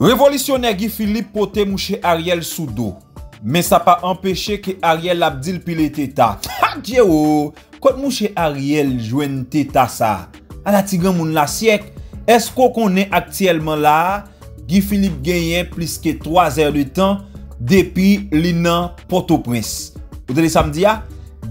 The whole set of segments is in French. Révolutionnaire Guy Philippe pote mouché Ariel sous dos. Mais ça pas empêché que Ariel l'abdil pile teta. Ha djeo, quand mouché Ariel jouen teta ça. À la tigre moun la siècle, est-ce qu'on connaît actuellement là Guy Philippe gagne plus que 3 heures de temps depuis l'inan Port-au-Prince. Vous avez samedi à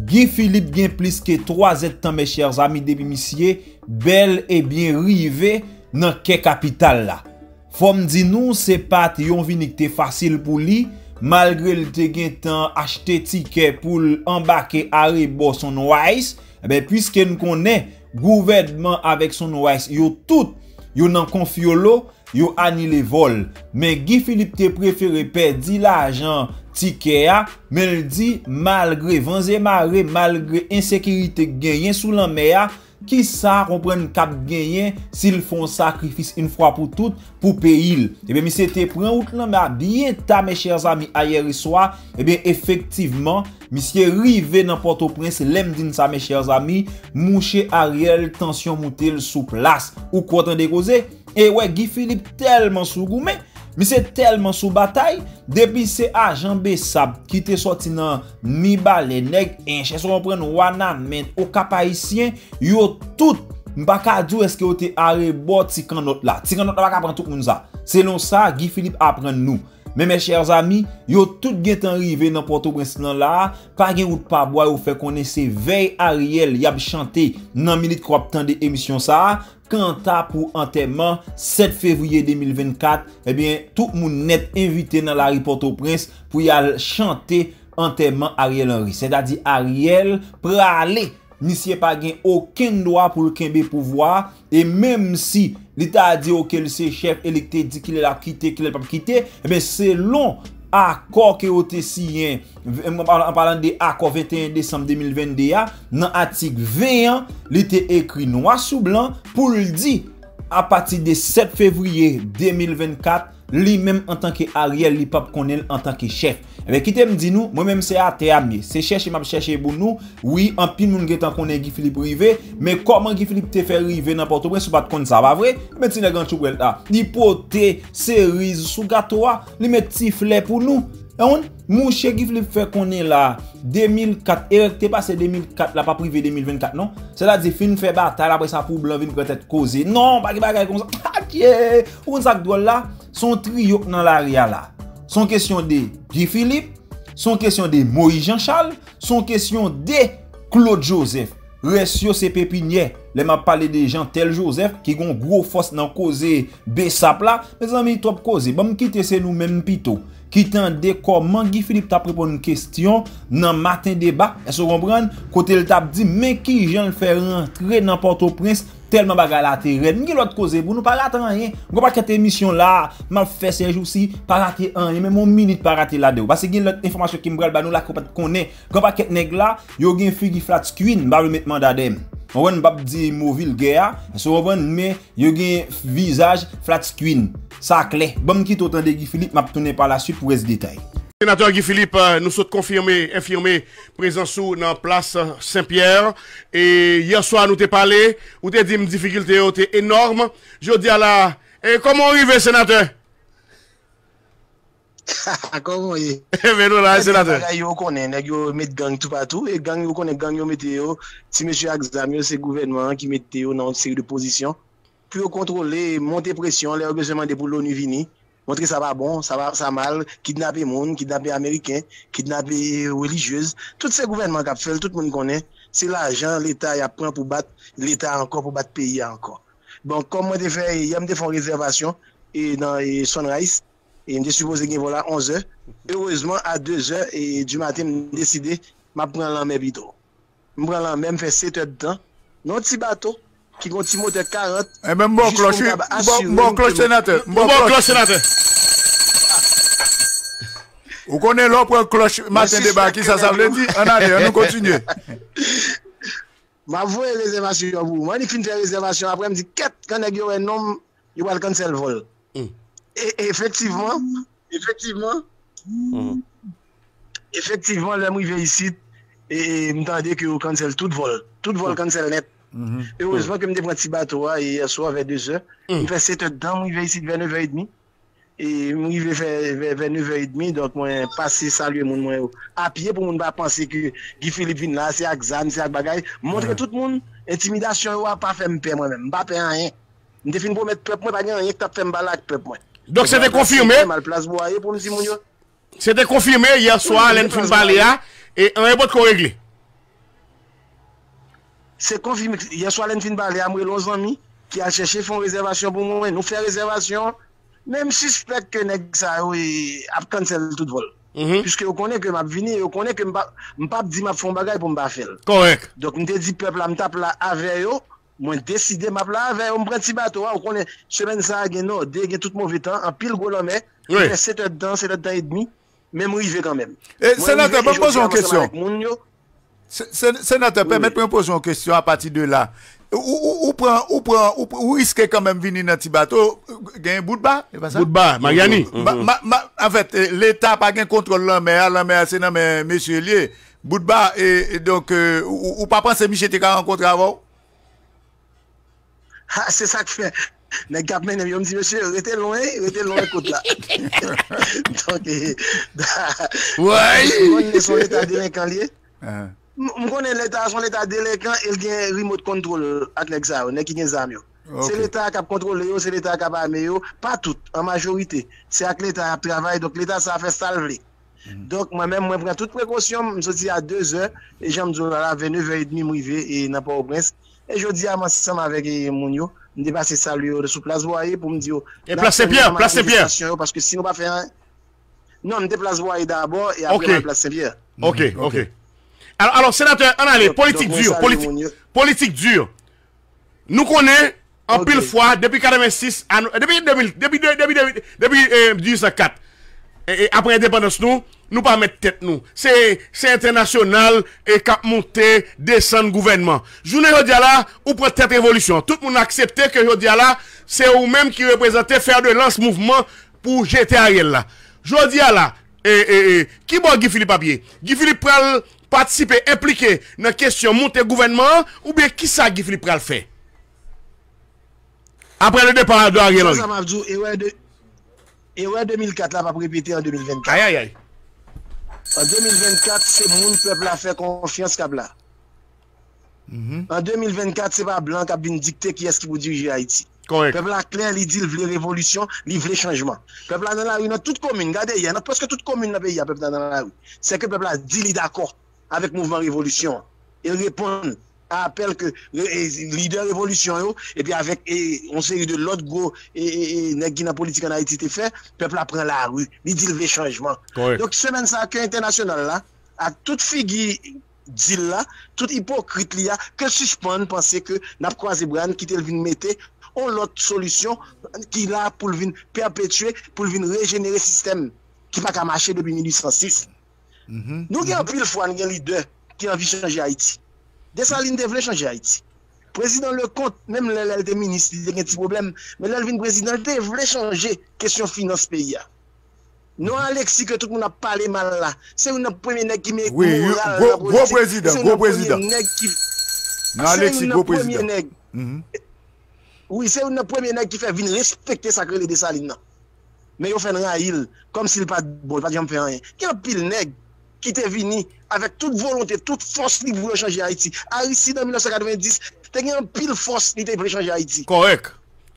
Guy Philippe gagne plus que 3 heures de temps, mes chers amis des messieurs, bel et bien rivé dans quelle capitale là. Faut me dire nous c'est pas yon vinicté facile pour lui malgré le te gen tan acheter ticket pour embarquer à Rebo son wise ben puisque nous connaît gouvernement avec son wise yo tout yo nan confiolo yo annulé vol mais Guy Philippe te préféré perdre l'argent ticket a mais il dit malgré vents et marées malgré insécurité gagné sous la mer qui ça comprendre cap gagner s'ils font sacrifice une fois pour toutes pour payer. Et bien, monsieur te prend route là mais bien ta mes chers amis hier soir, et bien effectivement, monsieur rivé dans Port-au-Prince, l'aime dit ça mes chers amis, mouché Ariel tension monter sous place ou quoi t'en dégoser. Et ouais, Guy Philippe tellement sous goumé, monsieur tellement sous bataille depuis c'est agent Bessab qui te sorti dans mi balé nèg en cherchant comprendre wana men au Cap-Haïtien yo tout m'baka dou est-ce que yo te arebo tikan not la baka prend tout moun ça selon ça Guy Philippe apprend nous mais mes chers amis yo tout gen tan rivé dans Port-au-Prince là pas gen route pas bois ou fait connaître veille Ariel y a chanté dans minute crop temps de émission ça. Quant à pour enterrement 7 février 2024, eh bien, tout le monde est invité dans la rue Port-au-Prince pour y aller chanter enterrement Ariel Henry. C'est-à-dire, Ariel, pour aller, monsieur pas gain aucun droit pour le kembe pouvoir. Et même si l'État a dit auquel c'est chef électé dit qu'il a quitté, qu'il n'a pas quitté, eh bien, c'est long. Accord qui est signé en parlant de accord 21 décembre 2022 dans l'article 20 il était écrit noir sur blanc pour le dire à partir de 7 février 2024 lui-même en tant que Ariel il pas connaît en tant que chef. Mais qui te me dit nous, moi-même c'est à terme. C'est chercher, m'a chercher pour nous. Oui, en pile moun gen tan konnen Guy Philippe rivé, mais comment Guy Philippe te fait rivé dans Port-au-Prince sou pas de konn ça pas vrai? Mais ti nèg an chouel ta. Li pote cerise sou gâteau, li met ti fleur pour nous. On mouche Guy Philippe fait konnen là 2004 Eric te passé 2004 là pas privé 2024 non? C'est-à-dire fin fait bataille après ça pour blanc vinn peut-être causer. Non, pas bagay comme ça. OK, on ça drôle là, son trio dans l'arrière là. Son question de Guy Philippe, son question de Moïse Jean-Charles, son question de Claude Joseph. Ressio c'est pépinier. Les m'a parlé des gens tel Joseph qui ont gros force dans causer Bessap là. Mes amis, trop causer. Bon, quitter c'est nous-mêmes pito. Qui tendait comment Guy Philippe t'a répondu une question dans Matin débat. Est-ce que vous comprenez? Côté le tap dit, mais qui j'en le faire rentrer dans Port-au-Prince? Tellement bagarre la terrain ni l'autre cause pour nous pas rater rien on pas cette émission là m'a fait ces jours-ci pas rater rien même mon minute pas rater là dedans parce que l'autre information qui me bral ba nous là qu'on pas connaît qu'on pas cette nèg là yo gen figi flat queen ba le mettre mandat dem on va pas dire mot vulgaire se reprendre mais yo gen visage flat queen ça clair bon qui t'entend Guy Philippe m'a tourner par la suite pour les détails. Sénateur Guy Philippe, nous sommes confirmés, infirmés, présents sous dans place Saint-Pierre. Et hier soir, nous t'ai parlé, nous t'ai dit une difficulté énorme. Je dis à la, et comment arriver, sénateur? Comment y est? Mais nous là, sénateur. Yo connaît, yo met gang tout partout, et gang yo connaît, gang yo mette yo. Si monsieur Axamio, c'est gouvernement qui mette yo dans une série de positions. Puis yo contrôler, monter pression, les besoins de pour l'ONU vini. Montrer ça va bon, ça mal, kidnapper monde, kidnapper américain, kidnapper religieuse. Tout ce gouvernement qui a fait, tout le monde connaît, c'est l'argent, l'État y a pris pour battre, l'État encore pour battre pays encore. Donc, comme moi, j'ai fait, il y a des fonds de réservation et dans Sunrise, et je suppose que voilà 11h. Heureusement, à 2h du matin, j'ai décidé, je prends la même vidéo. Je prends la même, fait 7h de temps, non petit bateau. Qui continue à 40. Eh bien, bon cloche, sénateur. Bon cloche, sénateur. Vous connaissez l'autre cloche Matin débat qui ça veut dire? On allez, on continue. Ma voix est réservation pour vous. Moi, je finis la réservation. Après, je me dis, quand il y a un homme, il va le cancel vol. Et effectivement, là, je vais ici et je me que vous cancel tout vol. Tout vol cancel net. Et heureusement que je me prends un petit bateau hier soir vers 2h. Il fait 7h dedans, il va ici vers 9h30. et moi vers 9h30, donc moi passer saluer mon moi à pied pour mon pas penser que Guy Philippe vient là, c'est exam, c'est bagage, montrer tout le monde intimidation a pas fait me peur moi-même, pas peur rien. Je te fin promettre peuple moi pas rien que t'a fait me balade peuple moi. Donc c'était confirmé. C'était confirmé hier soir l'en fin parler là et on est pas qu'on régler. C'est confirmé hier soir l'en fin parler à moi les amis qui a cherché font réservation pour moi, nous faire réservation. Même si je pense que ça a cancel tout vol. Puisque vous connaissez que je suis et vous connaissez que je ne pas dire que je fais un bagage pour me faire. Correct. Donc je me dis que le peuple me tape là avec eux, je décide de me taper là avec eux, je me prends un petit bateau. Vous connaissez, semaine ça, non, dès tout mauvais temps, en pile gros l'homme, il fait 7 heures dedans, 7 heures dedans et demi, mais moi, je vais quand même. Sénateur, je vais poser une question. Sénateur, permettez-moi de poser une question à partir de là. Ou risque quand même venir dans petit bateau, gagne bout de bas, bout de bas, Mariani. En fait, l'État n'a pas gain contrôle la mer c'est non mais monsieur Lié, bout de bas et donc ou pas penser Michel TK rencontré avant. Ah, c'est ça que fait. Mais gars même me dit monsieur, restez loin côté là. Donc ouais, son état délinquant lié. Je connais l'État, son État délinquant, il a un remote control avec ça, c'est l'État qui a contrôlé, c'est l'État qui a armé, pas tout, en majorité. C'est avec l'État qui travaille, donc l'État ça a fait salver. Donc moi-même, je prends toute précaution, je suis à 2h, et je me dis à 9h30, je vais et n'a pas au prince. Et je dis à moi, si avec Mounio, je vais passer ça sous place, pour me dire. Et place Saint-Pierre. Parce que si nous ne faisons pas faire. Non, je déplace Voyer d'abord et après, place Saint-Pierre. Ok. Alors, sénateur, on allait, politique dure. Nous connaissons, en pile fois, depuis 1986, depuis 1904, et après l'indépendance, nous pas mettre tête, nous. C'est international, et cap monter, descendre gouvernement. Journée Jodiala, ou prend tête révolution. Tout le monde accepte que Jodiala, c'est vous-même qui représentez faire de lance mouvement pour jeter Ariel là. Jodiala, qui boit Guy Philippe Papier? Guy Philippe Pral, participer, impliquer dans la question monter gouvernement, ou bien qui ça Guy Philippe Pral fait après le départ de Ariel Henry? Et ouais, 2004, là, va répéter en 2024. Aïe, aïe, aïe. En 2024, c'est mon peuple a fait confiance cap là. En 2024, c'est pas Blanc qui a bien dicté qui est-ce qui vous dirige Haïti. Le peuple a clair, il dit, il veut révolution, il veut changement. Le peuple a dans la rue, dans toute commune, regardez, il y en a presque toute commune dans le pays, il y a peuple dans la rue. C'est que le peuple a dit, il est d'accord avec le mouvement révolution. Il répond à appel que le leader révolution, et puis avec une série de l'autre gros qui dans la politique en Haïti, le peuple apprend la rue, il dit, il veut changement. Donc, semaine ça, que international là, à toute figure. Dit là, tout hypocrite là, que suspend penser que n'a croisé Bran qui te le vin mettre, on l'autre solution qui là pour le vin perpétuer, pour le vin régénérer le système qui n'a pas marché depuis 1806. Nous avons pile fois un leader qui a envie de changer Haïti. Desalines devait changer Haïti. Président Lecomte, même l'élève des ministres, il y a un petit problème, mais l'élève président devait changer question finance pays. Non, Alexis, que tout le monde a parlé mal là. C'est une premier nègre qui m'écoute. Oui, gros président, gros président. Non, Alexis, gros président. Oui, c'est une premier nègre qui fait venir respecter sacré les Desalines. Mais il fait un rail, comme s'il pas bon, pas de rien. Qui a pile nègre qui t'est venu avec toute volonté, toute force qui voulait changer Haïti. Aristide en 1990, t'es un pile force qui voulait changer Haïti. Correct.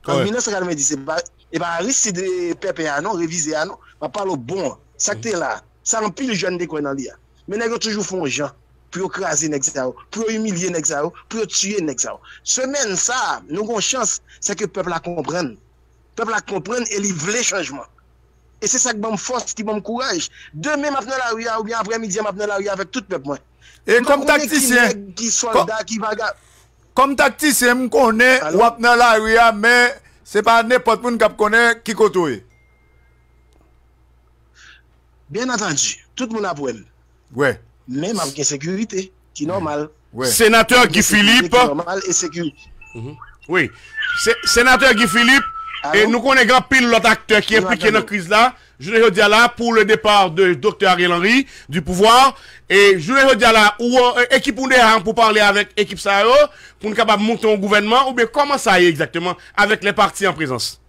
En 1990, c'est pas. Et bien, Aristide de PPA, non, révisé, non, va parler au bon. Ça que t'es là, ça remplit le jeune des coins dans l'IA. Mais ils toujours font gens pour écraser Nexao, pour humilier Nexao, pour tuer Nexao. Semaine ça, nous avons chance, c'est que le peuple la comprenne. Le peuple la comprenne et il veut le changement. Et c'est ça qui me force, qui me courage. Demain, maintenant la rue, ou bien après-midi, maintenant la rue avec tout le peuple. Et comme tacticien, je connais, ou après la rue, mais. C'est pas n'importe qui connaît qui côtoie. Bien entendu, tout le monde a problème. Ouais. Même avec insécurité, qui est normal. Ouais. Sénateur Guy Philippe. Normal et sécurité. Oui. Sénateur Guy Philippe, et nous connaissons grand pile l'autre acteur qui est impliqué dans la crise là. Je le dis là pour le départ de Dr Ariel Henry du pouvoir. Et je le dis là, ou équipe ou pour parler avec équipe Sao, pour nous capable monter un gouvernement, ou bien comment ça y est exactement avec les partis en présence?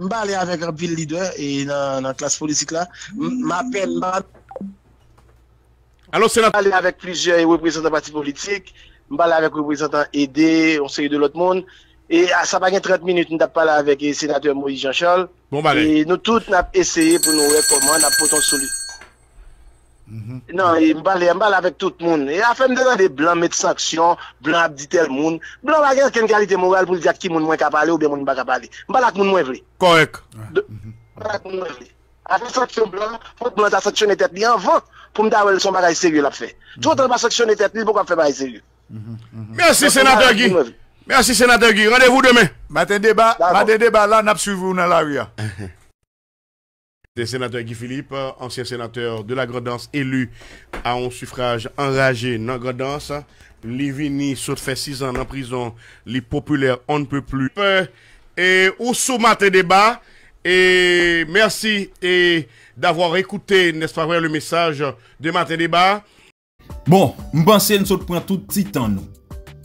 Je parle avec un pile leader et dans la classe politique là. Alors, c'est là. Je parle avec plusieurs représentants de partis politiques. Je parle avec représentants aidés, on sait de l'autre monde. Et à ça, pendant 30 minutes, nous avons parlé avec le sénateur Moïse Jean-Charles. Bon, bah, et nous tous, nous avons essayé pour nous recommander la potentielle solution. Non, il parle avec tout le monde. Et à faire des blancs mettre sanction, blancs abditer tel monde. Blancs n'a pas de qualité morale pour dire qui est moins capable ou bien qui n'est pas capable. Je parle avec les gens moins vrais. Correct. Avec sanction blanc, faut blanc ta sanctionner tête li avant pour me dire son bagage sérieux l'a fait. Tout autant pas sanctionner tête li pourquoi faire bagage sérieux. Merci sénateur Guy. Merci sénateur Guy. Rendez-vous demain. Matin débat là n'a suivi vous dans la rue. C'est sénateur Guy Philippe, ancien sénateur de la Grand'Anse, élu à un suffrage enragé dans Grand'Anse. Li vini saute fait 6 ans en prison, li populaire on ne peut plus. Et au sous Matin débat. Et merci d'avoir écouté, n'est-ce pas vrai, le message de Matin Débat. Bon, je pense que nous prenons tout petit temps.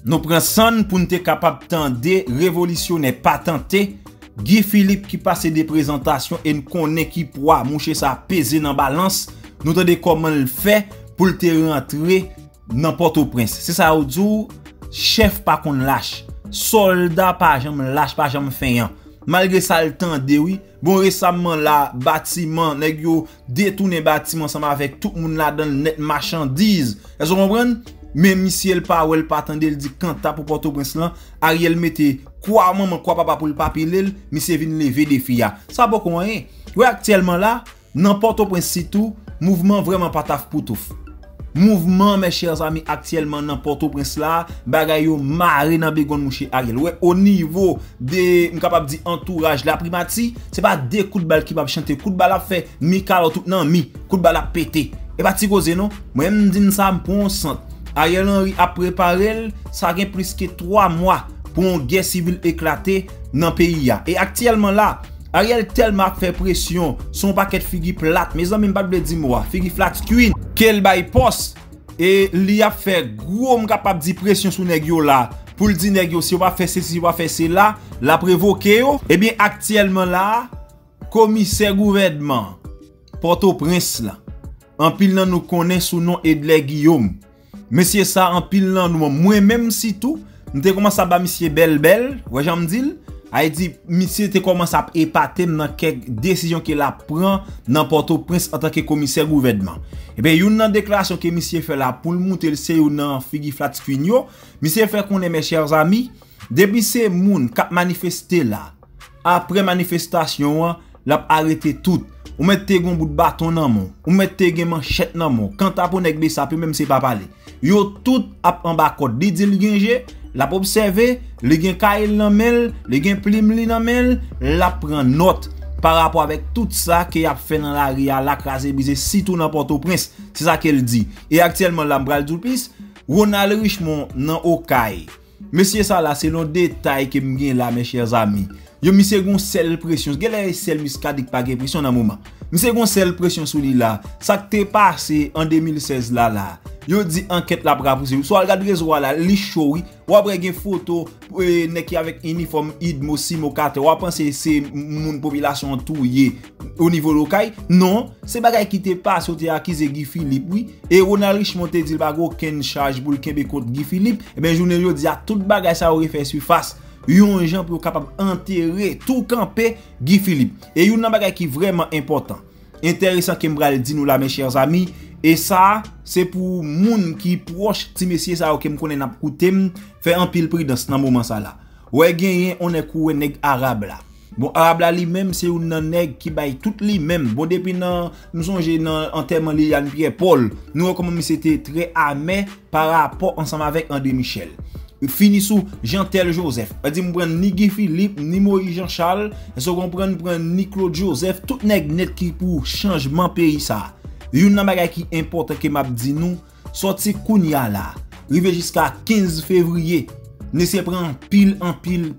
Nous prenons sans pour nous être capables de tenter, révolutionner, pas tenter. Guy Philippe qui passe des présentations et nous connaît qui pourra moucher ça peser dans la balance. Nous tentons comment le fait pour le rentrer dans Port-au-Prince. C'est ça, au jour, chef pas qu'on lâche, soldat pas jamais lâche, pas jamais feignant. Malgré ça, le temps de oui. Bon, récemment, là, bâtiment, nèg yo détourné bâtiment ensemble avec tout le monde là dans net marchandises. Est-ce que vous comprenez? Même si elle pas ou elle pas attendait, elle dit quand t'as pour Port-au-Prince là, Ariel mettait quoi maman, quoi papa pour le papier, mais c'est venu lever des filles. Ça bon comment est? Oui, actuellement là, dans Port-au-Prince, c'est tout, mouvement vraiment pas taf pour tout. Mouvement, mes chers amis, actuellement dans Port-au-Prince là, bagay yo maré dans Bégon mouché Ariel. Ouais, au niveau de, m'capable di entourage, la primati, c'est pas des coups de balle qui va chanter, coup de balle a fait, mi kalo tout, non, mi, coup de balle a pété. Et pas ti cause non, moi-même dit ça m'pon sent. Ariel Henry a préparé, ça gagne plus que 3 mois pour une guerre civile éclater dans le pays. Et actuellement là, Ariel tellement fait pression, son paquet de figues plates, mes amis, pas de dire moi, figues plates queen. Quel bail poste et li a fait gros m'capable di pression sou nèg yo là pour le dire nèg yo si on va faire ceci, on va faire cela, la prévoquer yo. Et bien actuellement là, commissaire gouvernement Port-au-Prince là, en pile nan nous connaît sous nom Edler Guillaume. Monsieur ça en pile nan nous moi même si tout, m'te commence à ba monsieur belle, ouais j'en m'dil. A dit, monsieur, tu commences à épater dans quelques décisions qu'il a prend dans Port-au-Prince en tant que commissaire gouvernement. Eh bien, il y a une déclaration que monsieur fait là pour le monter le CEO dans Figi Flat Quigno. Monsieur fait qu'on est, mes chers amis, depuis ces moun qui manifesté là, après manifestation, l'a arrêté tout. Ou mettez un bout de bâton dans mon, ou mettez une manchette dans mon. Quand t'as pour négler ça, même c'est pas parler. Yo tout en bas code, l'idée la pour observer, les gens Kael nan mel, les gens Plimli nan mel, la prend note par rapport avec tout ça qui a fait dans la ria, la crase bise, si tout dans Port-au-Prince, c'est ça qu'elle dit. Et actuellement, la mbral Doupis, Ronald Richemont nan Okaï. Monsieur ça là, c'est le détail que m'gen là, mes chers amis. Yo monsieur gon sel pression, gèlè sel muscadik pa gen pression nan moment. Monsieur gon sel pression sou li là, ça qui t'est passé en 2016 là. Yo dit enquête la bra poussé. Soit regarde réseau là, li chouri, ou après gen photo nèg ki avec uniforme idmo simokate, ou penser c'est moun population touye au niveau local. Non, c'est bagay ki te passe ou te accusé Guy Philippe oui et Ronald Richemont te dit pa aucun charge pour le Québec contre Guy Philippe. Et ben journée yo dit a tout bagay ça aurait fait surface. Yon gens pour capable enterrer tout camper Guy Philippe. Et yon nan bagay ki vraiment important. Intéressant que m'bral di nous là mes chers amis. Et ça, c'est pour moun qui proche ti monsieur ça que me connaît n'a koutem fait un pile prudence dans moment ça là. Ouais genyen on est coué nèg arabe là. Bon arabe là lui même c'est un nèg qui baille tout lui même. Bon depuis nan nous songe nan enterrement Liane Pierre Paul, nous comment c'était très amer par rapport ensemble avec André Michel. Fini sous Jean-Tel Joseph. On dit me prendre ni Guy Philippe, ni Moïse Jean-Charles, on comprendre prendre ni Claude Joseph, tout nèg net qui pour changement pays ça. Une bagay qui important que m'a dit nous sorti Kounia là, rive jusqu'à 15 février. Ne se prend pile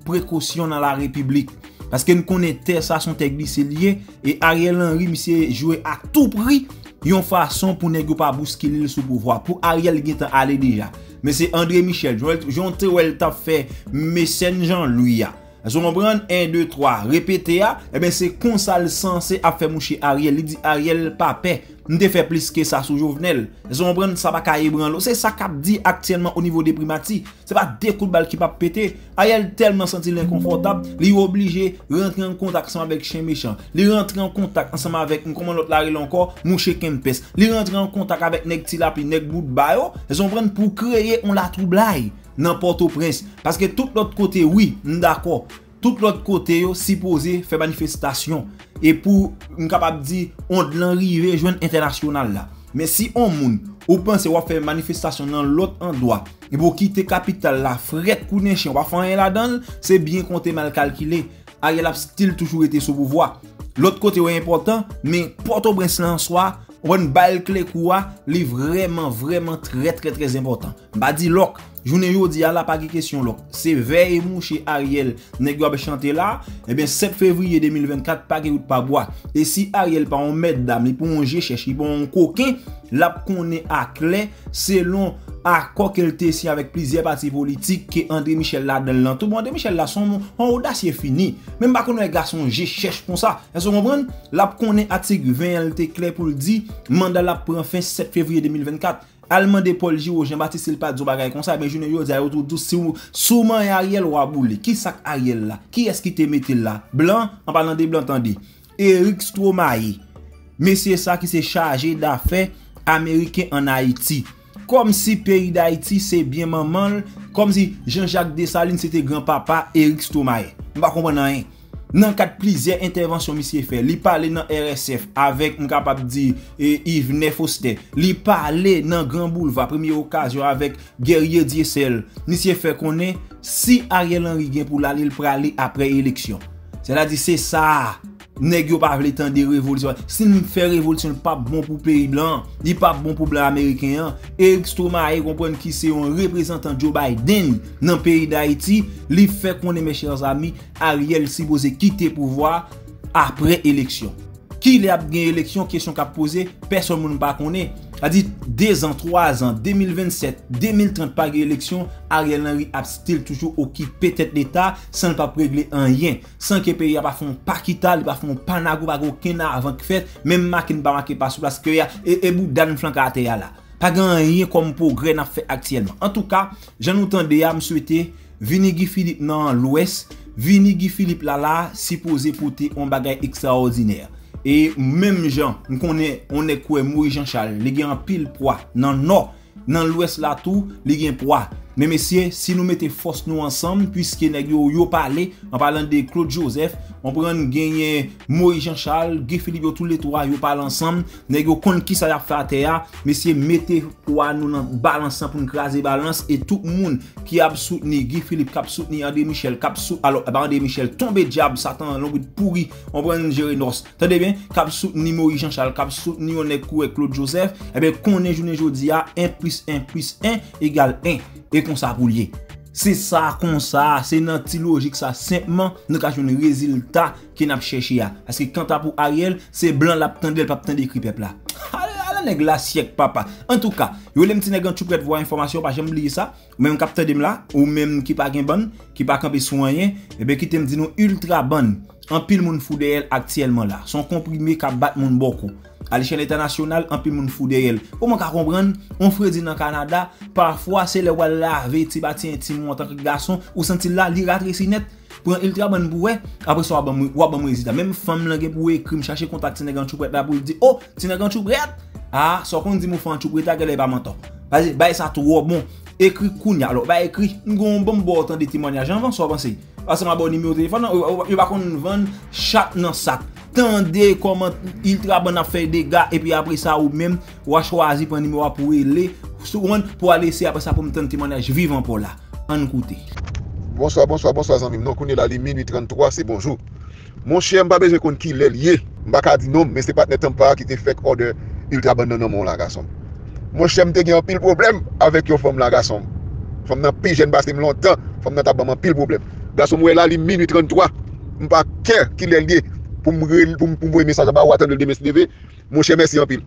précaution dans la République parce que nous connaissons ça son église lié et Ariel Henry monsieur jouer à tout prix une façon pour nèg pas bousculer sous pouvoir pour Ariel gètan aller déjà. Mais c'est André Michel, Joël Jonte ou elle t'a fait mécène Jean-Louis. Vous comprenez 1, 2, 3, répétez, eh bien c'est comme ça le sens à faire moucher Ariel. Il dit Ariel, papé, nous te fait plus que ça sous Jovenel. Vous comprenez ça va cailler branlo. C'est ça qu'a dit actuellement au niveau des primati. C'est pas des coups de balle qui pas péter. Ariel tellement senti l'inconfortable, il est obligé de rentrer en contact ensemble avec chien méchant. Il rentre en contact ensemble avec comment l'autre là encore, moucher Kempes. Il rentre en contact avec Nectila puis Nec Bout Bayo. Vous comprenez pour créer on la troublaille. N'importe au prince. Parce que tout l'autre côté, oui, d'accord. Tout l'autre côté, yo, si posé, fait manifestation. Et pour, on capable de dire, on de l'enriver, joindre international là. Mais si on moun, ou pense, on va faire manifestation dans l'autre endroit, et pour quitter capitale là, fret kounen chien, on va faire là-dedans, c'est bien compté, mal calculé. Ariel a style toujours été sous pouvoir. L'autre côté, est important, mais Port-au-Prince là en soi, on balle clé quoi, est vraiment, vraiment très important. Bah dit l'ok, je ne dis pas pas de question l'ok. C'est veille mouche Ariel, nègre a chanté là, eh bien 7 février 2024, pas de route pas bois. Et si Ariel pas en mettre dame, il peut en chercher, il peut en coquin, là qu'on est à clé, selon accord qu'elle te si avec plusieurs partis politiques que André Michel là dedans. Tout le monde, André Michel là, son audace est fini. Même pas qu'on est garçon, je cherche pour ça. Est-ce que vous comprenez? Là qu'on est à 20, elle te clé pour le dire. Mandat la prend fin 7 février 2024. Allemand de Paul Giro, Jean-Baptiste il pas de bagay comme ça, mais je ne dis pas tout si vous souvent Ariel ou aboulé. Qui sac Ariel là? Qui est-ce qui te mette là? Blanc, en parlant de blanc, tandis. Eric Stromayer. Monsieur ça qui s'est chargé d'affaires américains en Haïti. Comme si pays d'Haïti c'est bien maman, comme si Jean-Jacques Desalines c'était grand-papa Eric Stromayer. Je ne comprends pas. Dans quatre plusieurs interventions monsieur fait, il parlait dans RSF avec on capable dire Yves Nefoster, il parlait dans Grand Boulevard première occasion avec Guerrier Diesel. Monsieur fait connaît si Ariel Henry gagne pour l'aller praler après élection. C'est-à-dire c'est ça. Nèg yo pa vle tan de révolution. Si nous fait révolution pas bon pour pays blanc, il pas bon pour blanc américain. Eric Stromayer comprendre qui c'est un représentant Joe Biden dans pays d'Haïti, li fait qu'on est mes chers amis, Ariel si vous quitter pouvoir après élection. Qui les a gagné élection question qu'a posé, personne ne pas connaît. A dit 2 ans, 3 ans, 2027, 2030 par élection, Ariel Henry a still toujours occupé tête d'État sans ne pas régler un rien, sans que pays a pas font pas quital, pas font panago pas aucun avant que fait, même marqué pas marqué pas sur place que et boudan flanc à terre là. Pas grand rien comme progrès n'a fait actuellement. En tout cas, j'en entendais à me souhaiter vini Guy Philippe dans l'ouest, vini Guy Philippe là supposé porter un bagage extraordinaire. Et même gens, on est quoi Moïse Jean-Charles, les gens pile poids, dans le nord, dans l'ouest là tout, les gens poids. Mais messieurs, si nous mettons force nous ensemble, puisque nous yo parlé, en parlant de Claude Joseph, on prend gagner Moïse Jean-Charles, Guy Philippe, tous les trois, yo parlent ensemble, nous connaissons qui ça a fait à terre, messieurs, mettez poids nous dans balance pour nous craser balance, et tout le monde qui a soutenu Guy Philippe, qui a soutenu André Michel, qui a soutenu, alors, André Michel, tombé diable, Satan, l'homme pourri, on prend Gérénos, tenez bien, qui a soutenu Moïse Jean-Charles, qui a soutenu Claude Joseph, et bien, qu'on est journée aujourd'hui à 1 + 1 + 1 = 1. Et comme ça pour lier. C'est ça comme ça, c'est notre logique ça simplement nous avons un résultat qui n'a pas cherché à. Parce que quand tu pour Ariel, c'est blanc la tendel pas tendel écrit peuple là. Ala nèg la siècle papa. En tout cas, yo les petits nèg tu prête voir information pas j'aime oublier ça. Même capteur dem là ou même qui pas gen bonne, qui pas camper sur rien, et ben qui t'aime dire nous ultra bonne. En pile moun fou de elle actuellement là, sont comprimés qui battent moun beaucoup. À l'échelle internationale, un peu moun fou de elle. Comment comprendre? On fait dire dans Canada, parfois c'est le wal laver ti bati intime en tant que garçon ou senti là li ratressi net pour ultra bonne boué après ça ou ban résultat. Même femme là pour écrire chercher contact ti nèg choupret là pour dire oh ti nèg choupret ah ça qu'on dit mon fan choupret là qu'elle pas menton. Vas-y, bail ça trop bon. Écrit kounya alors ba écrit ngon bon bon tant de témoignage avant ça penser. Parce que ma bonne numéro de téléphone, il va qu'on vende chaque dans sac. Tendez comment il travaille à faire des gars et puis après ça ou même ou a choisi pour numéro pour aller pour aller laisser après ça pour me tenter témoignage vivant pour là. En écoutez. Bonsoir amis. Non connaît la minuit 33, c'est bonjour. Mon cher Mbappé, je connais qui l'est lié. M'baka dit non mais c'est pas n'étant pas qui te fait order ultra bon non mon la garçon. Mon cher m'te gagne pile problème avec yo femme la garçon. Femme n'a pile jeune passé longtemps, femme n'a pas vraiment pile problème. Garçon moi là minuit 33, m'pas cœur qui l'est lié. Pour me message à attendre le DMSDV, mon cher, merci en pile.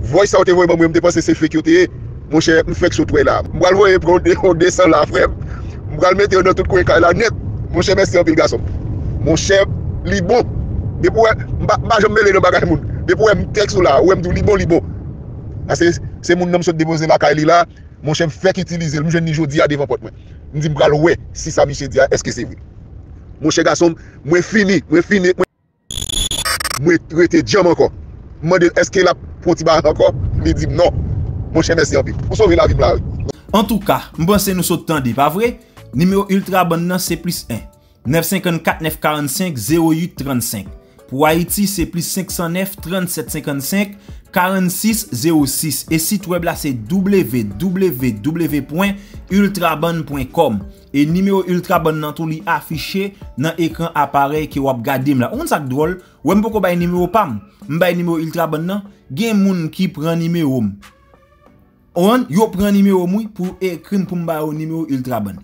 Voyez ça, vous voyez, je pense que c'est sécurité. Mon cher, je fais que ce là. Je vais le voir, je descends là, frère. Je vais le mettre dans tout le coin, là, net. Mon cher, merci en pile garçon. Mon cher, li bon. De pour m'a jamais mêlé dans bagage moun. De pour me texte là, ou me dit li bon. C'est mon nom qui déposer la caille là, mon chef fait qu'utiliser le jeune jodi à devant porte moi. Me dit m'bral ouais, si ça Michel dit est-ce que c'est vrai. Mon cher garçon, moi fini. Moi traité diamant encore. Moi est-ce que la petit bar encore, il dit non. Mon cher merci en pile. Pour sauver la vie là. En tout cas, je pense que nous sommes tendus, pas vrai? Numéro Ultra Bank c'est plus 1 954 945 08 35. Pour Haïti, c'est plus 509 37 55 46 06. Et site web là c'est www.ultrabank.com. Et numéro Ultra Bank nan tout li affiché dans écran appareil qui wap gade là. On ça drôle, ou même pourquoi bay numéro pam, bay numéro Ultra Bank nan, gen moun ki pran numéro. On yo prend numéro moi pour écrire pour m'ba au numéro Ultra Bank.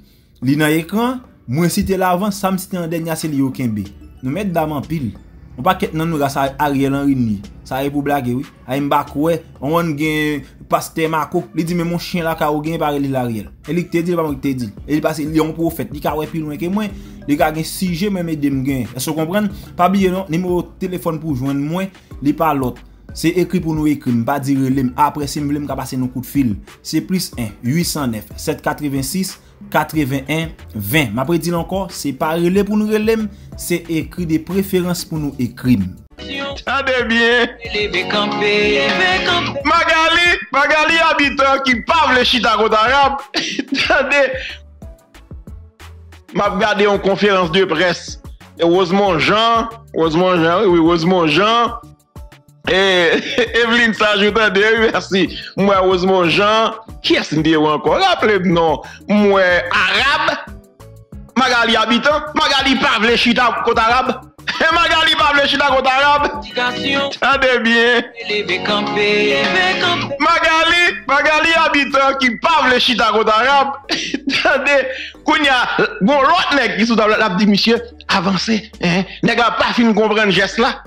Li nan écran, moi cité l'avant, ça me cité en dernier c'est li yo kenbe. Nous mettre dame en pile. On pas qu'être nan nous grâce à Ariel Henry ni. Ça est pour blaguer oui. A m'bakoué, on gen pasteur Marco, li dit mais mon chien là ka ou gen parler l'Ariel. Eli te dit pas moi te dit. Eli parce li on prophète, li ka wè plus loin que moi. Li ka gen sujet même m'aider m'gain. Est-ce qu'on comprend? Pas oublier non numéro téléphone pour joindre moi, li pas l'autre. C'est écrit pour nous écrire, pas dire relem. Après, si nous voulons passer nos coups de fil, c'est plus 1 809 786 81 20. Ma prédile encore, c'est pas relem pour nous relem, c'est écrit des préférences pour nous écrire. Tendez bien. Magali habitant qui parle le chita arabe. Tendez. M'a regardé en conférence de presse. Rosemont Jean. Et Evelyne s'ajoute à des merci. Moi, Rosemont Jean, qui est-ce que je encore? Rappelez-moi, moi, arabe, Magali habitant, Magali Pavle Chita contre arabe. Et Magali Pavle Chita contre arabe. Tendez bien. Magali habitant qui Pavle Chita contre arabe. Tendez, Kounia, bon, l'autre nègre qui sous la dit, monsieur, avancez. Nègre n'a pas fini de comprendre le geste là.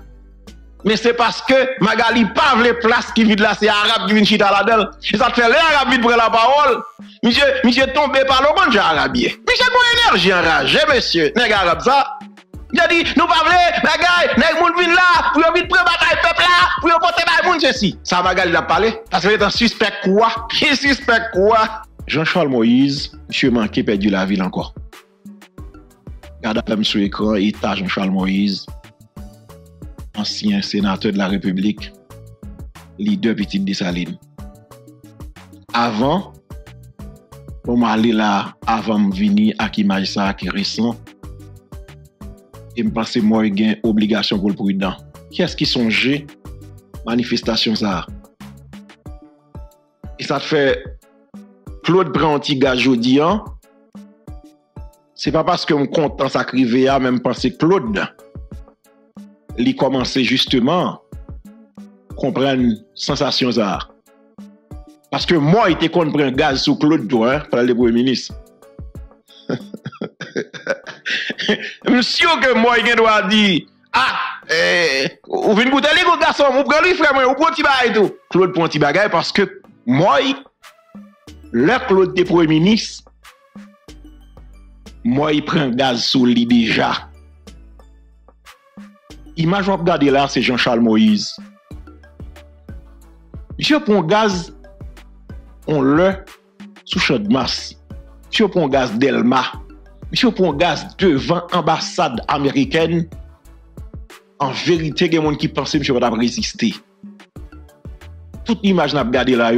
Mais c'est parce que Magali pas les places qui vide là, c'est arabe qui vient chita la dedans. Et ça te fait l'arabe vite prendre la parole. Monsieur tombé par le bon j'ai arabien. Monsieur quoi énergie enragé, monsieur. Nèg arabe ça. J'ai dit, nous pas voulons, bagay, nèg moun vin là, pour vite prendre bataille peuple là, pour porter bay moun ceci. Ça Magali l'a parlé parce qu'il est un suspect quoi? Qui suspect quoi? Jean-Charles Moïse, monsieur manqué perdu la ville encore. Regardez là sur l'écran, état Jean-Charles Moïse. Ancien sénateur de la République, leader petite Desalines. Avant, on m'allait là, avant de venir à qui m'a ça, qui récent, et me pensais moi, il y a une obligation pour le prudent. Qui est-ce qui songeait manifestation ça? Et ça fait Claude Brantiga Jodian. C'est pas parce que je suis content sacrivé à même penser Claude. Il commençait justement à comprendre sensation ça. Parce que moi, il était contre un gaz sous Claude Douin, par le Premier ministre. Monsieur que moi, il doit dire, vous venez goûter les gros garçons, vous prenez les frères, vous prenez les bagailles et tout. Claude prend les bagailles parce que moi, le Claude des Premier ministre, moi, il prend gaz sous lui déjà. Image qu'on regarde là, c'est Jean-Charles Moïse. Monsieur prend gaz, on le sous champ de masse. Monsieur prend gaz d'Elma. Monsieur prend gaz devant l'ambassade américaine. En vérité, il y a des gens qui pensent que monsieur va résister. Toute image qu'on regarde là,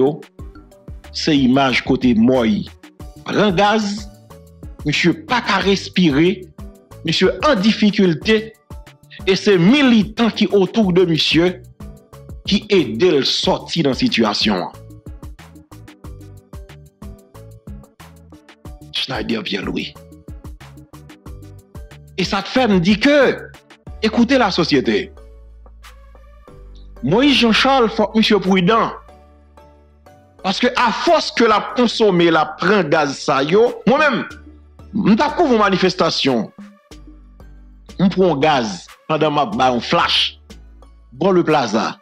c'est image côté moi. Prend gaz, monsieur pas qu'à respirer, monsieur en difficulté. Et c'est militants qui autour de monsieur qui aident le sortir dans la situation. Schneider bien Louis. Et ça te fait me dire que, écoutez la société. Moïse Jean-Charles, faut monsieur prudent. Parce que à force que la consommer, la prend gaz ça yo, moi-même, je découvre une manifestation. On prend gaz. Pendant ma ba on flash bon le plaza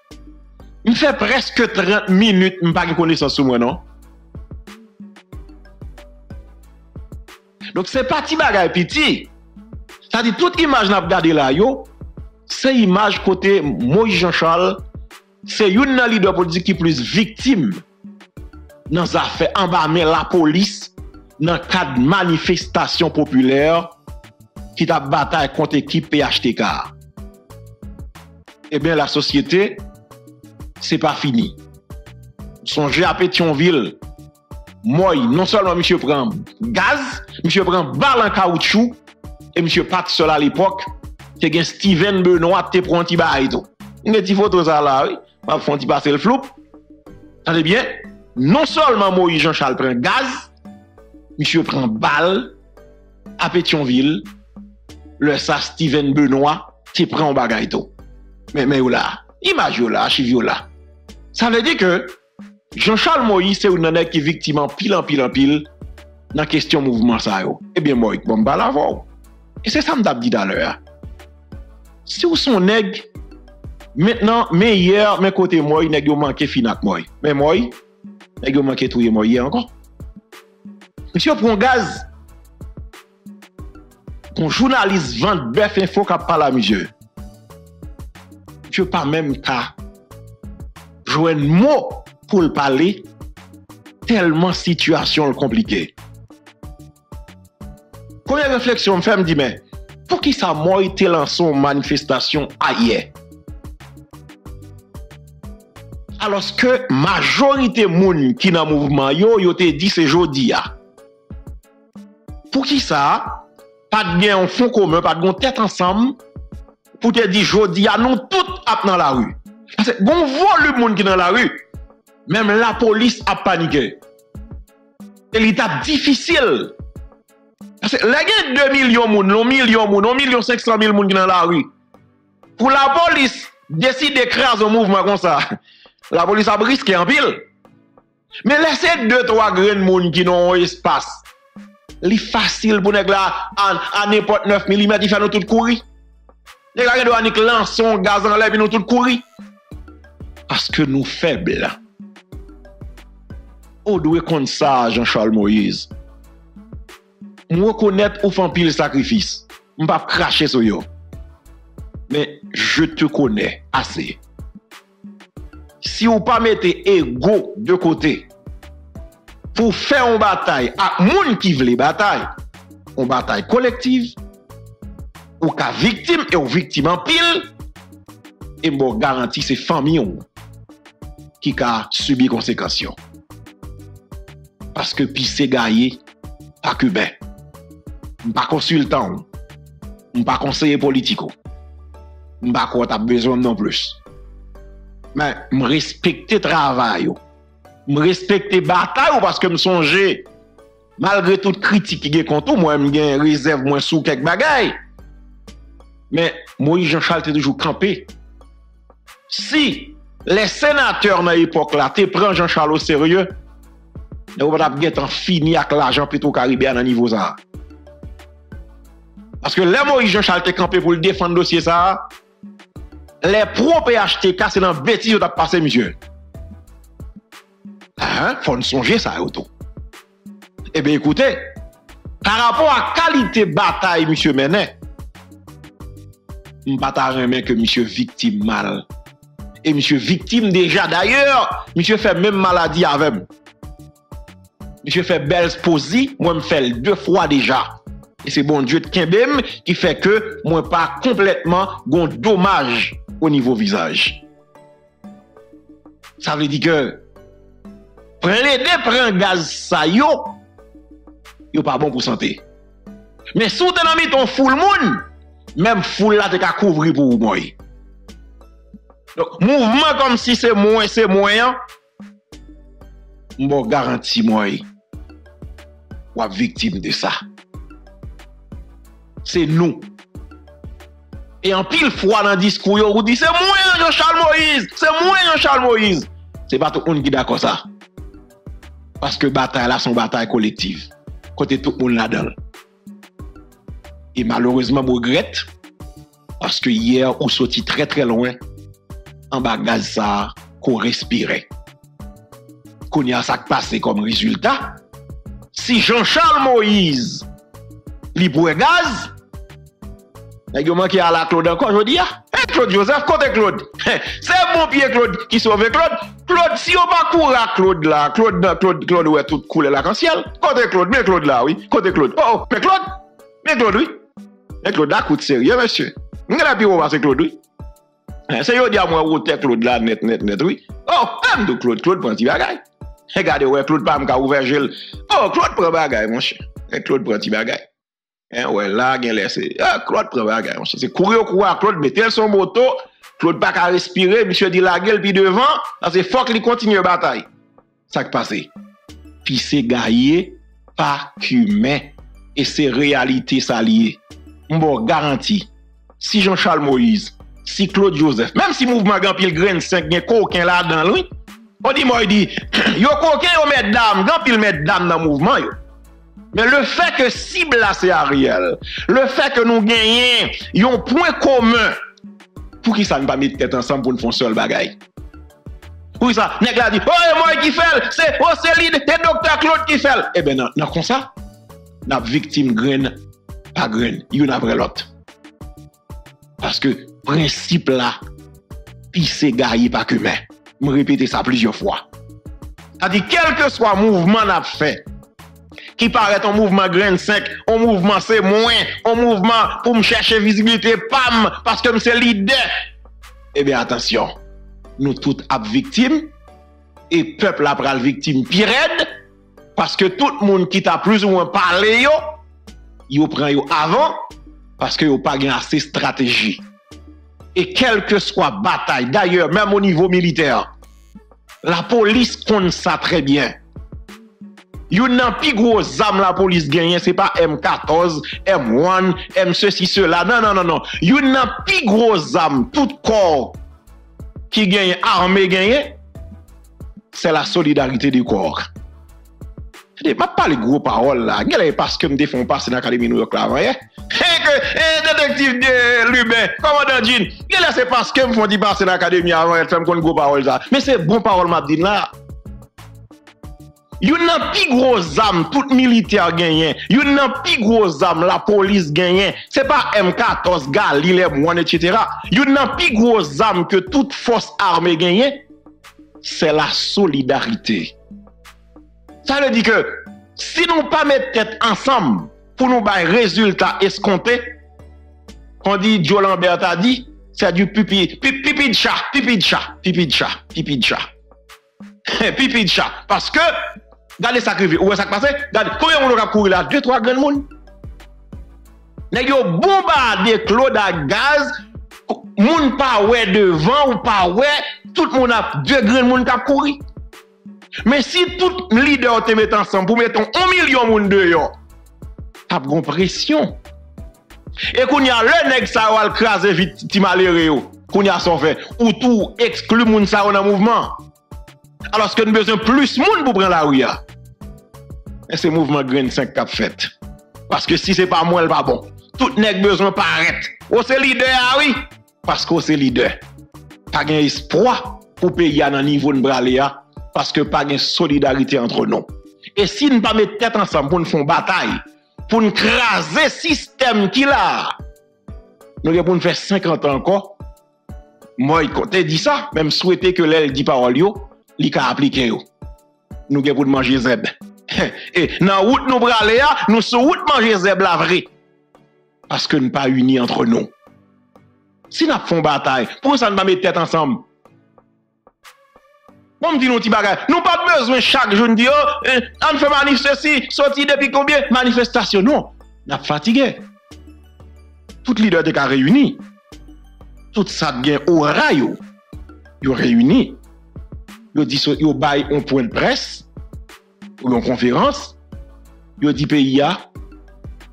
il fait presque 30 minutes m'pa gen connaissance sur moi non donc c'est pas ti bagay petit Ça dit toute image n'a regardé là yo, c'est image côté Moïse Jean-Charles, c'est une leader politique qui plus victime dans les affaires en bas mais la police dans le cadre de manifestations populaires qui t'a bataille contre l'équipe PHTK. Eh bien la société c'est pas fini. Songez à Pétionville. Moi, non seulement monsieur prend gaz, monsieur prend balle en caoutchouc et monsieur Pat seul à l'époque, c'est gain Steven Benoît te prend un petit bail tout. Une petite photo ça là, oui, m'a font petit passer le flou. Entendez bien, non seulement Moïse Jean-Charles prend gaz, monsieur prend balle à Pétionville, le ça Steven Benoît te prend un bagay tout. Mais là, image là, archive là. Ça veut dire que Jean-Charles Moïse, c'est un qui est victime en pile dans la question mouvement ça yo. Eh bien, moi, je ne vais pas l'avoir. Et c'est ça que je dis tout à l'heure. Si vous sont nèg, maintenant, meilleur, mais côté moi, nèg yo manqué finac moi. Mais moi, nèg yo manqué tout moi hier encore. Monsieur prend gaz. Qu'on journaliste vend bœuf info qui parle à monsieur. Monsieur pas même qu'à joindre mot pour le parler, tellement situation compliquée. Première réflexion, je me dis, mais pour qui ça m'a été lancé en manifestation hier? Alors que la majorité des gens qui sont dans le mouvement, ils ont dit c'est aujourd'hui. Pour qui ça, pas de gain en fond commun, pas de gain en tête ensemble, pour te dire aujourd'hui, nous tous dans la rue. Parce que bon voit le monde qui est dans la rue. Même la police a paniqué. C'est l'étape difficile. Parce que les 2 millions de gens, 1 million de gens, 1 million 500 000 gens dans la rue. Pour la police, décide d'écraser un mouvement comme ça. La police a risqué en pile. Mais laissez 2-3 grains de gens qui n'ont pas espace. C'est facile pour nous à n'importe 9 mm, il fait nous tout courir. Les gens qui lancent un gaz dans l'air, ils nous tout courir. Parce que nous faibles. Ou doit connaître ça, Jean-Charles Moïse. Je reconnais ou fait pile sacrifice. Je ne vais pas cracher sur yo. Mais je te connais assez. Si vous ne pas mettez ego de côté pour faire une bataille à moun qui veut bataille, une bataille collective, ou ka victime et ou victime en pile, et bon garantie c'est famille qui a subi conséquences. Parce que puis c'est gagné, pas cubain, pas consultant, pas conseiller politico, pas quoi t'as besoin non plus. Mais me respecter travail, me respecter bataille parce que me songer malgré toute critique qui est contre moi, me gagne réserve moi sous quelques bagailles. Mais Moïse Jean-Charles t'es toujours campé. Si les sénateurs dans l'époque là, te prends Jean-Charles au sérieux. Nous avons fini avec l'argent plutôt caribéen à niveau ça. Parce que les Moïse Jean-Charles te campé pour le défendre dossier ça. Les pro PHTK, c'est dans bêtise que tu as passé, monsieur. Il faut nous songer ça, auto. Eh bien, écoutez, par rapport à la qualité de bataille, monsieur Menet, je ne partage pas que monsieur victime mal. Et monsieur victime déjà, d'ailleurs, monsieur fait même maladie avec moi. Monsieur fait belle posi, moi me fais 2 fois déjà. Et c'est bon Dieu de Kembem qui fait que moi pas complètement gon dommage au niveau visage. Ça veut dire que prendre gaz ça yo pas bon pour santé. Mais sous t'en ami ton full monde, même full là te ka couvrir pour moi. Donc mouvement comme si c'est moins. Bon garanti moi. Ou à victime de ça. C'est nous. Et en pile fois dans le discours, on dit c'est moi Jean-Charles Moïse, c'est moi Jean-Charles Moïse. C'est pas tout le monde qui est d'accord ça. Parce que bataille là, son bataille collective. Côté tout le monde là-dedans. Et malheureusement, je regrette. Parce que hier, on sortit très très loin. En bas gaz ça, qu'on respirait. Qu'on y a ça passé comme résultat. Si Jean-Charles Moïse li boue gaz, Nèg yo manke à la Claude encore jodi a. Et Claude Joseph côté Claude. C'est mon pied Claude qui sauve Claude. Claude si on pas courir à Claude là, Claude ouais tout couleur l'arc-en-ciel. Côté Claude, mais Claude là oui, côté Claude. Oh, mais Claude oui. Mais Claude là coûte sérieux monsieur. Nous la bureau c'est Claude oui. C'est yo dit à moi route Claude là net oui. Oh, même de Claude prend petit bagage. Regardez ouais Claude pas m'ka ouvert gel. Oh, Claude prend bagage mon cher. Et Claude prend petit bagage. Ouais, là, il laissé. Ah, Claude prend bagage. C'est courir au couloir. Claude mettait son moto. Claude pas qu'à respirer. Monsieur dit la gueule, puis devant. C'est fort qu'il continue la bataille. Ça qui passe. Puis c'est gagné par humain. Et c'est réalité s'allier. Bon, garantie. Si Jean-Charles Moïse, si Claude Joseph, même si mouvement Gampil Grain 5 n'est coquin là dans lui, on dit, moi, il dit, yo coquin, yo mesdames, Gampil mesdames dans le mouvement, yo. Mais le fait que cible là c'est Ariel, le fait que nous gagnons un point commun, pour qui ça ne pas mettre tête ensemble pour nous faire un seul bagaille? Pour qui ça? Nèg la dit, oh, moi qui fait, c'est Océline, c'est docteur Claude qui fait. Eh bien, non, non, comme ça, la victime graine, pas graine, une après l'autre. Parce que principe là, puis c'est gagné pas que mais. Je répète ça plusieurs fois. C'est-à-dire, quel que soit le mouvement qu'on a fait, qui paraît un mouvement grain 5, un mouvement c'est moins, un mouvement pour me chercher visibilité, pam, parce que c'est leader. Eh bien, attention, nous tous sommes victimes, et le peuple a pris victime pire, parce que tout le monde qui t'a plus ou moins parlé, il prend avant, parce qu'il n'a pas gagné assez de stratégie. Et quelle que soit la bataille, d'ailleurs, même au niveau militaire, la police compte ça très bien. Yon nan pi gros zam la police gagne, c'est pas M14, M1, M ceci, cela. Non. Yon nan pi gros zam, tout corps qui gagne, armé gagne, c'est la solidarité du corps. Je ne parle pas les gros paroles là. Parce que je me défends pas, c'est dans l'Académie New York là. Détective de Lubin, commandant Jean, c'est parce que je me font dire passer dans l'Académie avant, je me fais gros paroles là. Mais c'est bon parole, ma dit là. Yon nan pi gros âme, tout militaire gagnant. Yon nan pi gros âme, la police gagnant. C'est pas M14, Galil, M1, etc. Yon nan pi gros âme que toute force armée gagnant. C'est la solidarité. Ça veut dire que si nous pas mettre tête ensemble pour nous bailler résultat escompté, on dit, Joe Lambert a dit, c'est du pipi de chat. Pipi de chat. Parce que, regardez ça qui arrive. Où est-ce que ça passe? Regardez, combien de gens ont couru là? 2-3 grands monde. Ils ont bombardé Claude à gaz. Moun pas ouais devant ou pas ouais. Tout le monde a deux grands monde qui ont couru. Mais si tout leader te met ensemble, pour mettre 1 million de monde dehors, t'as une pression. Et qu'on y a le nèg ça va le craser vite, ti malere yo. Qu'on y a son fait. Ou tout exclut moun ça dans le mouvement. Alors que nous avons besoin de plus de monde pour prendre la rue. Et c'est le mouvement Green 5 qui a fait. Parce que si ce n'est pas moi, elle n'est pas bon. Tout le monde a besoin de paraître. Ou c'est leader, oui. Parce que c'est leader. Pas de espoir pour payer à un niveau de braléa. Parce que pas de solidarité entre nous. Et si nous ne mettons pas tête ensemble pour nous faire une bataille, pour nous craser le système qui là, nous avons fait 50 ans encore. Moi, je dis ça, même souhaiter que l'aile dit parole. Li ka appliquer yo nous gen pou manger zèb et dans route nous braler nous sur route manger zèb la vraie parce que nous pas unis entre nous si n'a font bataille pour ça nous pas mettre tête ensemble bon me dit nous petit bagage nous pas besoin chaque jour dire on fait manif ceci sorti depuis combien manifestation non n'a fatigué tout leader de ka réuni tout ça gen aura yo réuni. Yo dit yo bail un point de presse ou une conférence. Yo dit pays a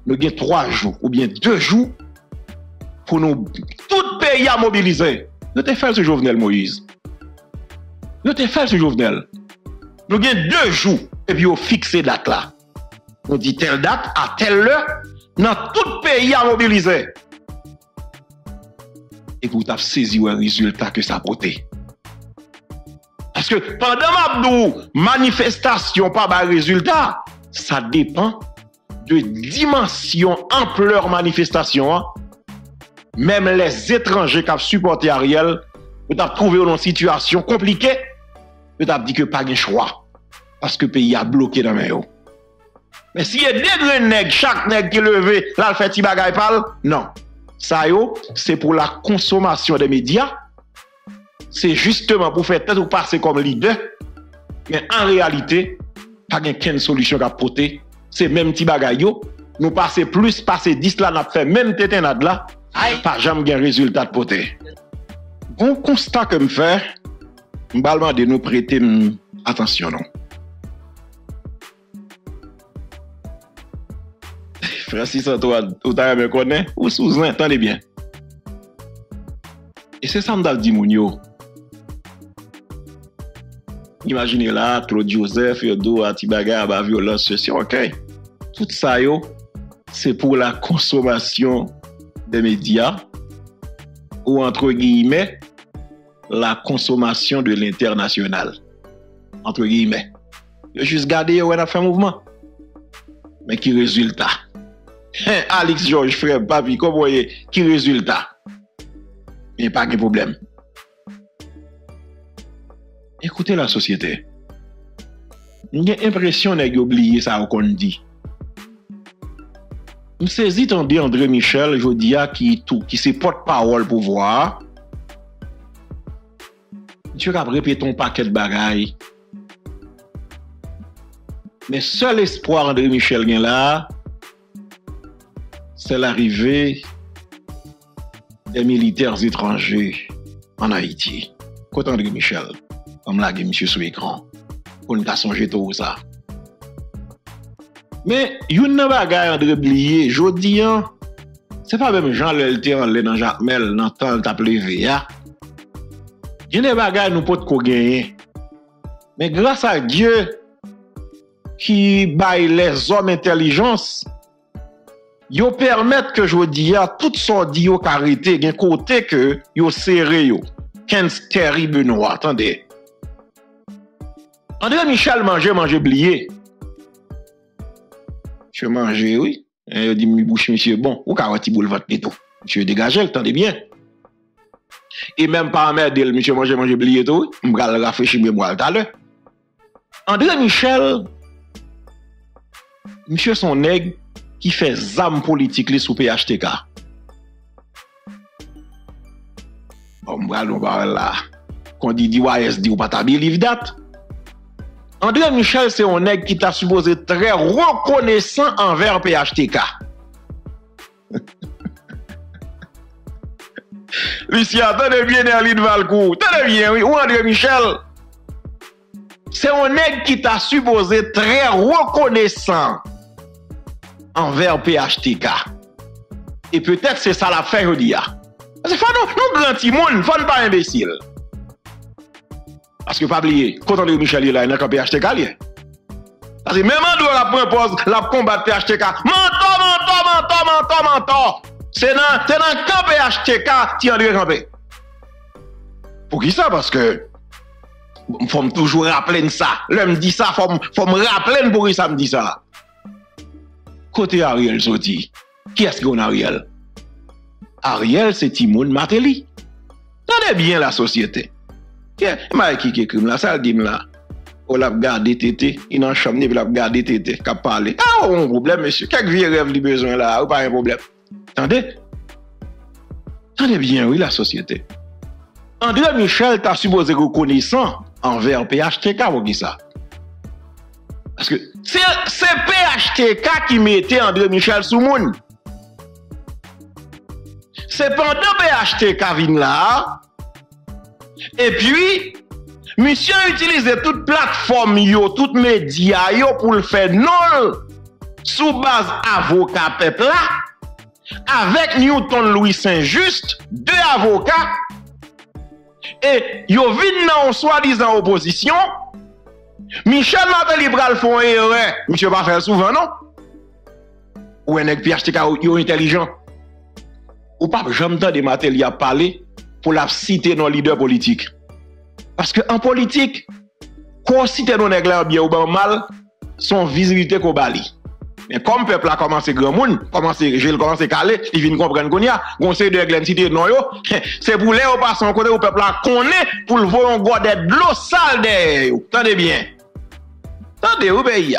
nous gain 3 jours ou bien 2 jours pour nous tout pays à mobiliser. Nous te fait ce Jovenel Moïse. Nous te fait ce Jovenel. Nous gain 2 jours et puis on fixe date là. On dit telle date à telle heure dans tout pays à mobiliser. Et vous avez saisi un résultat que ça portait. Parce que pendant la manifestation, pas de résultat, ça dépend de dimension, ampleur manifestation, même les étrangers qui ont supporté Ariel, vous avez trouvé une situation compliquée, vous avez dit que pas de choix, parce que le pays a bloqué dans les mains. Mais si y a des nègres, chaque nègre qui est levé, là, il fait des bagailles parle, non. Ça, c'est pour la consommation des médias. C'est justement pour faire tête ou passer comme leader. Mais en réalité, pas de solution à porter. C'est même petit bagaille. Nous passons plus, passer 10 là, nous faisons même tétanade là. Pas jamais de résultat de porter. Bon constat que je fais, je vais de nous prêter attention. Non. Francis Antoine, ou t'as me connaît, ou Souzin, attendez bien. Et c'est ça m'd'avdi mounio. Imaginez là, Claude Joseph, Yodo, Atibaga, ba violence, ceci, ok. Tout ça, c'est pour la consommation des médias, ou entre guillemets, la consommation de l'international. Entre guillemets. Yo juste garder, yo, on a fait un mouvement. Mais qui résultat? Alex Georges, frère, papi, comme vous voyez, qui résultat? Il n'y a pas de problème. Écoutez la société. J'ai l'impression que vous oubliez ça qu'on dit. Je saisis André Michel, je dis qui se porte-parole pour voir. Tu vas répéter un paquet de bagailles. Mais seul espoir André Michel est là. C'est l'arrivée des militaires étrangers en Haïti. Côté André Michel, comme l'a dit monsieur sur l'écran, on a songé tout ça. Mais, une bagaille André Blié, je dis, c'est pas même Jean Lelté en dans Jacques Mel, dans le temps de levé. Il y a des bagailles nous pouvons qu'on gagne. Mais grâce à Dieu, qui baille les hommes intelligence, yo permettent que je dis à toutes sortes de yo carité, d'un côté que yo serré yo. Qu'un Terry Benoît, attendez. André Michel mange blié. Je mange, oui. Il dit, mi bouche, monsieur, bon, ou karoti boulevard plutôt. Monsieur dégagez, attendez bien. Et même par merdel, monsieur mange blié tout, m'gal rafraîchir mes bois tout à l'heure. André Michel, monsieur son nègre, qui fait zam politique sous PHTK. Bon, on va là. Quand dit YSD ou pas ta believe date. André Michel, c'est un nègre qui t'a supposé très reconnaissant envers PHTK. Lucia, tenez bien Erline Valcourt. Tenez bien, oui, ou André Michel. C'est un nègre qui t'a supposé très reconnaissant envers PHTK. Et peut-être c'est ça l'affaire aujourd'hui. Parce que nous grand petit monde, faut pas imbécile. Parce que pas oublier, quand on est Michel là, il n'a qu'un PHTK là. Parce que même en doit la propose, la combattre PHTK. Mentor. C'est dans camp PHTK qui en doit camper. Pour qui ça? Parce que faut me toujours rappeler ça. L'homme dit ça, faut me rappeler pour qui ça me dit ça. Côté Ariel sorti. Qui est-ce qu'on a Ariel? Ariel, c'est Timon Martelly. Tenez bien la société. Qui est crime là? Ça dit là. On l'a gardé tété. Il en chambre, il a gardé tété. Qu'a parlé. Ah, on a un problème, monsieur. Quelques vieux rêves, il a besoin là. Ou pas un problème. Attendez. Tenez bien, oui, la société. André Michel t'a supposé reconnaissant envers PHTK, vous dites ça. Parce que c'est PHTK qui mettait André Michel sous moun. C'est pendant PHTK vient là. Et puis, monsieur utilisait toute plateforme, toute média pour le faire non sous base avocat peuple là. Avec Newton-Louis Saint-Just, deux avocats. Et yo vin en soi-disant opposition. Michel Martelly pral font erreur. Monsieur va faire souvent, non? Ou un PHTK ou intelligent. Ou pas, j'aime tant de Martelly à parler pour la citer nos leaders politiques. Parce que en politique, quand citer nos nègres bien ou bien mal, sont visibilité qu'on bali. Mais comme peuple a commencé grand monde, commencé caler, il vient comprendre qu'on y a, conseil de règle cité non yo, c'est pour les au passant côté au peuple là connaît pour le voir un godet de l'eau sale derrière. Tendez bien. Tendez au pays.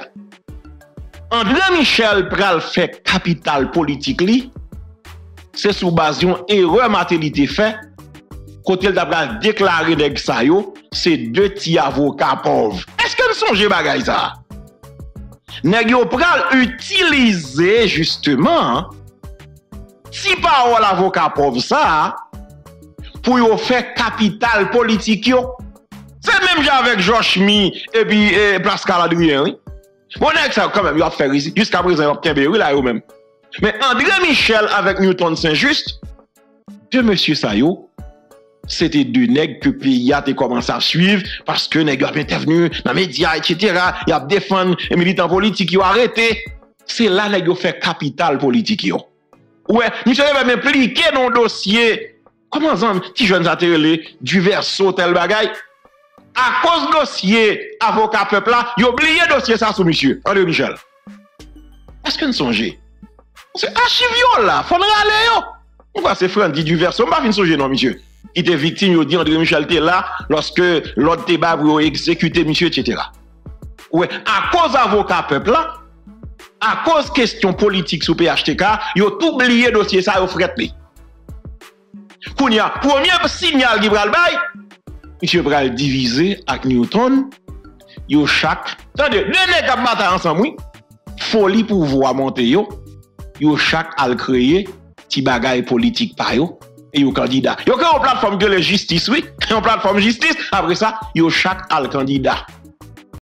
André Michel pral fait capital politique li, c'est sous base d'une erreur maternité fait côté d'abral déclaré nèg sa yo, c'est 2 tiers avocats pauvres. Est-ce que nous songez bagay ça? Nèg yo pral utiliser justement si parole avocat pauvre ça pour yo faire capital politique yo. C'est même avec Josh Mi et puis Pascal Adrien. Oui? Bon nèg ça quand même yo a fait ici jusqu'à présent yo kembe oui là yo même. Mais André Michel avec Newton-Louis Saint-Just, de monsieur Sayo, c'était 2 nègres que pays a commencé à suivre parce que nègres a intervenu dans les médias, etc. Il a défendu les militants politiques, ils ont arrêté. C'est là que nègres fait capital politique. Ouais, Michel va m'impliquer dans le dossier. Comment ça, petit jeune atterré, du verso, tel bagaille. À cause du dossier, avocat peuple là, il a oublié le dossier ça sous monsieur, André Michel. Est-ce que nous songez? C'est archiviol là, faut le râler yo. On va se faire un dit du verso, on va venir songer non monsieur. Il était victime, il dit André Michel était là lorsque l'autre débat vous exécuté, monsieur, etc. Ouais, à cause avocat peuple là, à cause question politique sous PHTK, ils ont oublié le dossier ça, ils ont fretté. Kounia, premier signal qui va le bail, monsieur va le diviser avec Newton, ils ont chaque. Attendez, 2 nègres qui battent ensemble, oui, folie pour voir monter yo, ils ont chaque à le créer, petit bagaille politique par yo. Et au candidat. Yo quand on plateforme de la justice, oui, on plateforme justice, après ça, yo chaque al candidat.